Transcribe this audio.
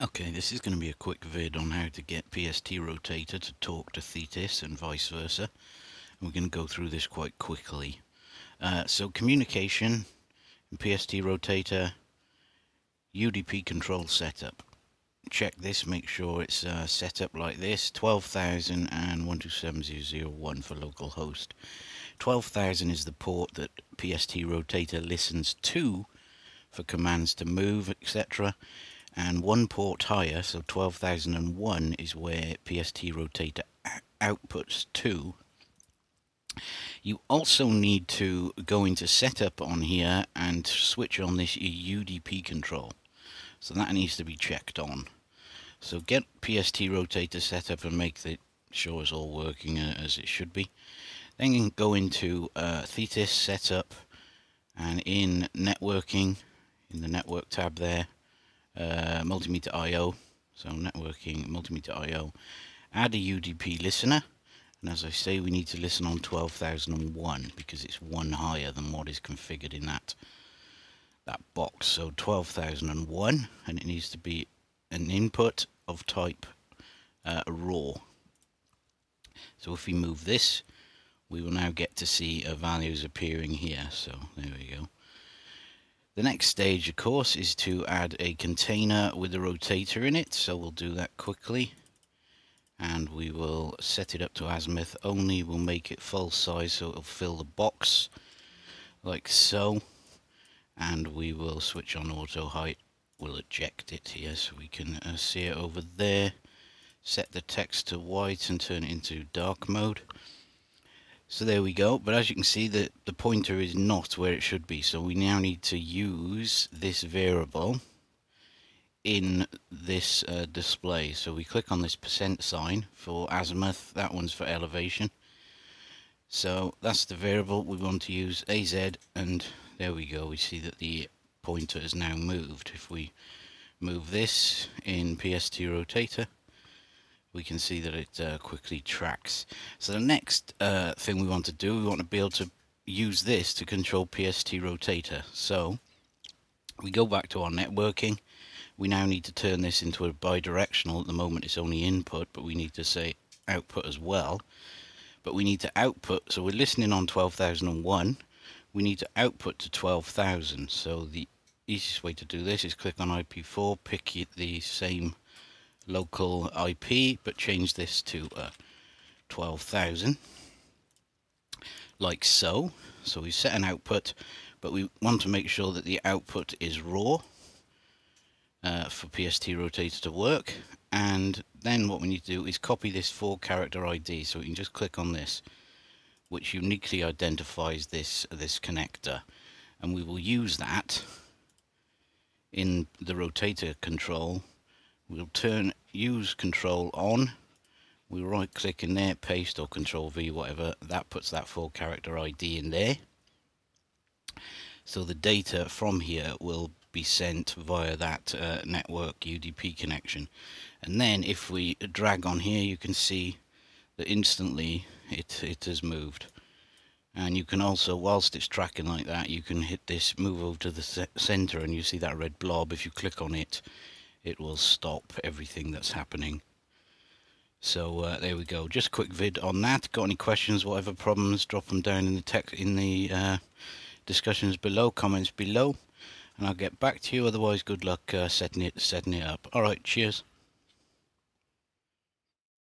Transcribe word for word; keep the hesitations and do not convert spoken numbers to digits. Okay, this is going to be a quick vid on how to get PstRotator to talk to Thetis and vice versa. We're going to go through this quite quickly. Uh, so communication in PstRotator, U D P control setup. Check this, make sure it's uh, set up like this, twelve thousand and one two seven zero zero one for local host. twelve thousand is the port that PstRotator listens to for commands to move, et cetera. And one port higher, so twelve thousand one, is where PstRotator outputs to. You also need to go into setup on here and switch on this U D P control. So that needs to be checked on. So get PstRotator set up and make the, sure it's all working as it should be. Then you can go into uh, Thetis setup and in networking, in the network tab there. Uh, multimeter I O, so networking, multimeter I O, add a U D P listener, and as I say, we need to listen on twelve thousand one because it's one higher than what is configured in that that box. So twelve thousand one, and it needs to be an input of type uh, raw. So if we move this, we will now get to see uh, values appearing here. So there we go. The next stage, of course, is to add a container with a rotator in it, so we'll do that quickly. And we will set it up to azimuth only, we'll make it full size so it'll fill the box, like so. And we will switch on auto height, we'll eject it here so we can uh, see it over there. Set the text to white and turn it into dark mode. So there we go, but as you can see the, the pointer is not where it should be, so we now need to use this variable in this uh, display. So we click on this percent sign for azimuth, that one's for elevation. So that's the variable we want to use, A Z, and there we go, we see that the pointer is now moved. If we move this in PstRotator, we can see that it uh, quickly tracks. So the next uh, thing we want to do, we want to be able to use this to control PstRotator. So we go back to our networking. We now need to turn this into a bidirectional. At the moment it's only input, but we need to say output as well. But we need to output, so we're listening on twelve thousand one. We need to output to twelve thousand. So the easiest way to do this is click on I P four, pick the same local I P, but change this to uh, twelve thousand, like so. So we set an output, but we want to make sure that the output is raw uh, for PstRotator to work. And then what we need to do is copy this four character I D, so we can just click on this, which uniquely identifies this this connector, and we will use that in the rotator control. We'll turn use control on, we right click in there, paste or control V, whatever, that puts that full character I D in there. So the data from here will be sent via that uh, network U D P connection. And then if we drag on here, you can see that instantly it, it has moved. And you can also, whilst it's tracking like that, you can hit this, move over to the center, and you see that red blob. If you click on it, it will stop everything that's happening. So uh, there we go, just a quick vid on that. Got any questions, whatever problems, drop them down in the text in the uh, discussions below, comments below, and I'll get back to you. Otherwise, good luck uh, setting it setting it up. All right, cheers.